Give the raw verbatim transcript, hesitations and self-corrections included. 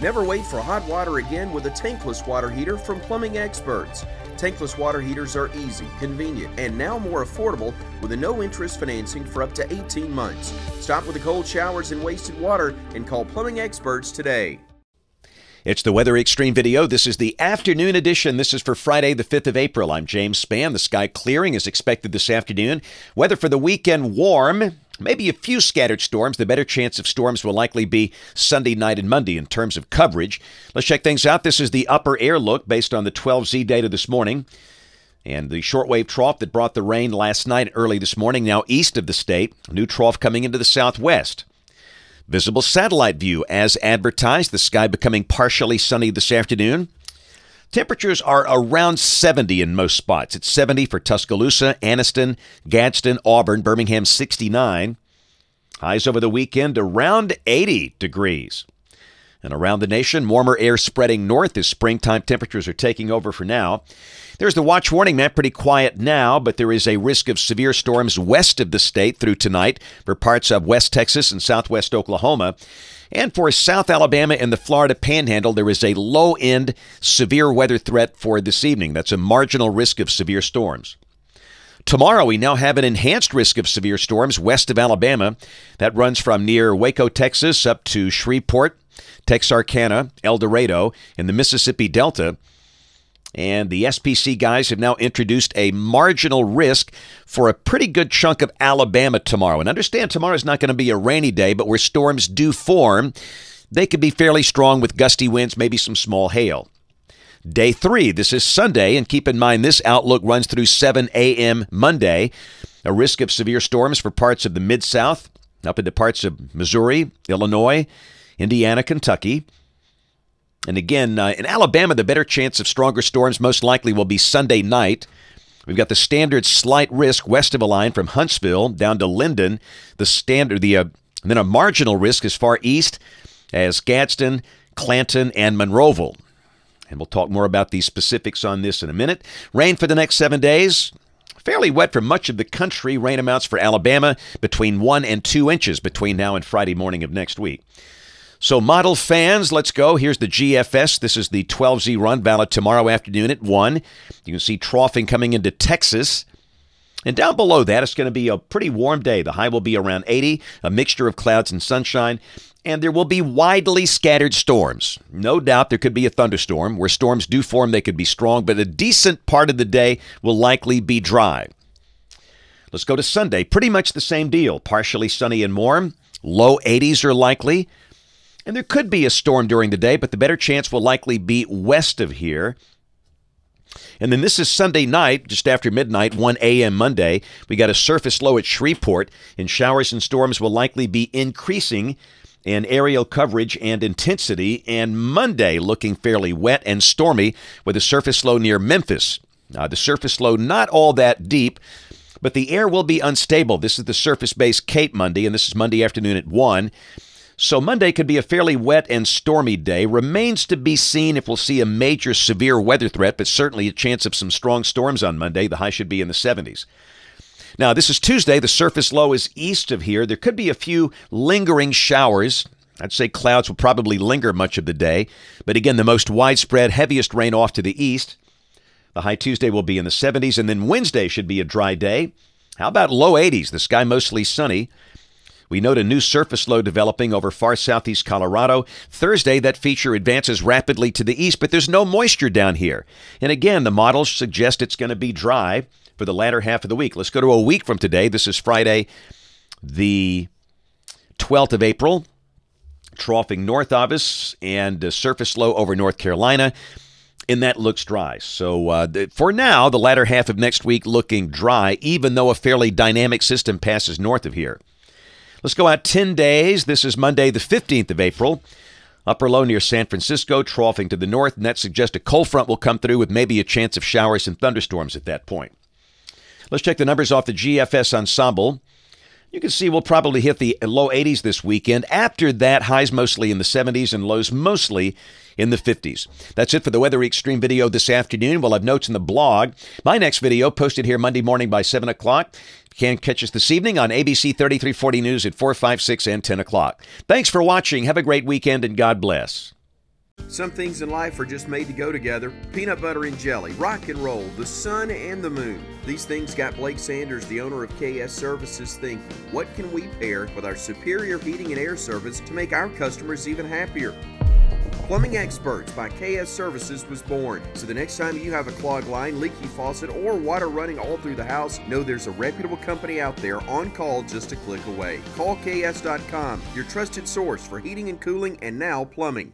Never wait for hot water again with a tankless water heater from Plumbing Experts. Tankless water heaters are easy, convenient, and now more affordable with a no-interest financing for up to eighteen months. Stop with the cold showers and wasted water and call Plumbing Experts today. It's the Weather Xtreme video. This is the afternoon edition. This is for Friday, the fifth of April. I'm James Spann. The sky clearing is expected this afternoon. Weather for the weekend, warm. Maybe a few scattered storms. The better chance of storms will likely be Sunday night and Monday in terms of coverage. Let's check things out. This is the upper air look based on the twelve Z data this morning. And the shortwave trough that brought the rain last night early this morning, now east of the state. A new trough coming into the southwest. Visible satellite view as advertised. The sky becoming partially sunny this afternoon. Temperatures are around seventy in most spots. It's seventy for Tuscaloosa, Anniston, Gadsden, Auburn, Birmingham sixty-nine. Highs over the weekend around eighty degrees. And around the nation, warmer air spreading north as springtime temperatures are taking over for now. There's the watch warning map. Pretty quiet now, but there is a risk of severe storms west of the state through tonight for parts of West Texas and southwest Oklahoma. And for South Alabama and the Florida Panhandle, there is a low-end severe weather threat for this evening. That's a marginal risk of severe storms. Tomorrow, we now have an enhanced risk of severe storms west of Alabama. That runs from near Waco, Texas, up to Shreveport, Texarkana, El Dorado, and the Mississippi Delta. And the S P C guys have now introduced a marginal risk for a pretty good chunk of Alabama tomorrow. And understand, tomorrow is not going to be a rainy day, but where storms do form, they could be fairly strong with gusty winds, maybe some small hail. Day three, this is Sunday, and keep in mind this outlook runs through seven A M Monday. A risk of severe storms for parts of the Mid-South, up into parts of Missouri, Illinois, Indiana, Kentucky. And again, uh, in Alabama, the better chance of stronger storms most likely will be Sunday night. We've got the standard slight risk west of a line from Huntsville down to Linden. The standard, the uh, and then a marginal risk as far east as Gadsden, Clanton, and Monroeville. And we'll talk more about the specifics on this in a minute. Rain for the next seven days. Fairly wet for much of the country. Rain amounts for Alabama between one and two inches between now and Friday morning of next week. So model fans, let's go. Here's the G F S. This is the twelve Z run valid tomorrow afternoon at one. You can see troughing coming into Texas. And down below that, it's going to be a pretty warm day. The high will be around eighty, a mixture of clouds and sunshine. And there will be widely scattered storms. No doubt there could be a thunderstorm. Where storms do form, they could be strong. But a decent part of the day will likely be dry. Let's go to Sunday. Pretty much the same deal. Partially sunny and warm. Low eighties are likely. And there could be a storm during the day, but the better chance will likely be west of here. And then this is Sunday night, just after midnight, one A M Monday. We got a surface low at Shreveport, and showers and storms will likely be increasing in aerial coverage and intensity. And Monday looking fairly wet and stormy with a surface low near Memphis. Uh, the surface low not all that deep, but the air will be unstable. This is the surface-based Cape Monday, and this is Monday afternoon at one. So Monday could be a fairly wet and stormy day. Remains to be seen if we'll see a major severe weather threat, but certainly a chance of some strong storms on Monday. The high should be in the seventies. Now, this is Tuesday. The surface low is east of here. There could be a few lingering showers. I'd say clouds will probably linger much of the day. But again, the most widespread, heaviest rain off to the east. The high Tuesday will be in the seventies, and then Wednesday should be a dry day. How about low eighties? The sky mostly sunny. We note a new surface low developing over far southeast Colorado. Thursday, that feature advances rapidly to the east, but there's no moisture down here. And again, the models suggest it's going to be dry for the latter half of the week. Let's go to a week from today. This is Friday, the twelfth of April. Troughing north of us and a surface low over North Carolina. And that looks dry. So uh, the, for now, the latter half of next week looking dry, even though a fairly dynamic system passes north of here. Let's go out ten days. This is Monday, the fifteenth of April. Upper low near San Francisco, troughing to the north, and that suggests a cold front will come through with maybe a chance of showers and thunderstorms at that point. Let's check the numbers off the G F S ensemble. You can see we'll probably hit the low eighties this weekend. After that, highs mostly in the seventies and lows mostly in the fifties. That's it for the Weather Xtreme video this afternoon. We'll have notes in the blog. My next video posted here Monday morning by seven o'clock. You can catch us this evening on A B C thirty-three forty News at four, five, six, and ten o'clock. Thanks for watching. Have a great weekend, and God bless. Some things in life are just made to go together. Peanut butter and jelly, rock and roll, the sun and the moon. These things got Blake Sanders, the owner of K S Services, thinking, what can we pair with our superior heating and air service to make our customers even happier? Plumbing Experts by K S Services was born. So the next time you have a clogged line, leaky faucet, or water running all through the house, know there's a reputable company out there on call just a click away. Call K S dot com, your trusted source for heating and cooling and now plumbing.